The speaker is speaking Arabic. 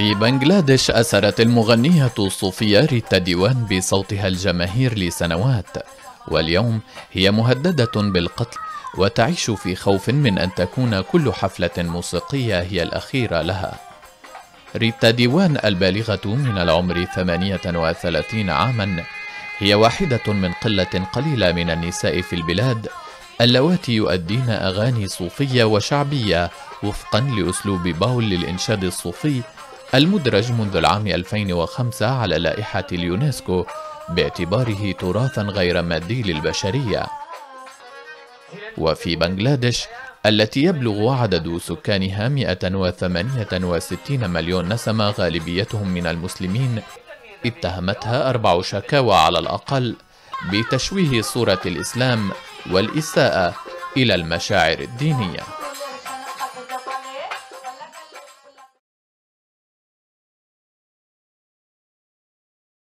في بنغلاديش أثرت المغنية الصوفية ريتا ديوان بصوتها الجماهير لسنوات، واليوم هي مهددة بالقتل وتعيش في خوف من أن تكون كل حفلة موسيقية هي الأخيرة لها. ريتا ديوان البالغة من العمر 38 عاماً هي واحدة من قلة قليلة من النساء في البلاد اللواتي يؤدين أغاني صوفية وشعبية وفقاً لأسلوب باول للإنشاد الصوفي المدرج منذ العام 2005 على لائحة اليونسكو باعتباره تراثاً غير مادي للبشرية. وفي بنغلاديش التي يبلغ عدد سكانها 168 مليون نسمة غالبيتهم من المسلمين، اتهمتها 4 شكاوى على الأقل بتشويه صورة الإسلام والإساءة إلى المشاعر الدينية.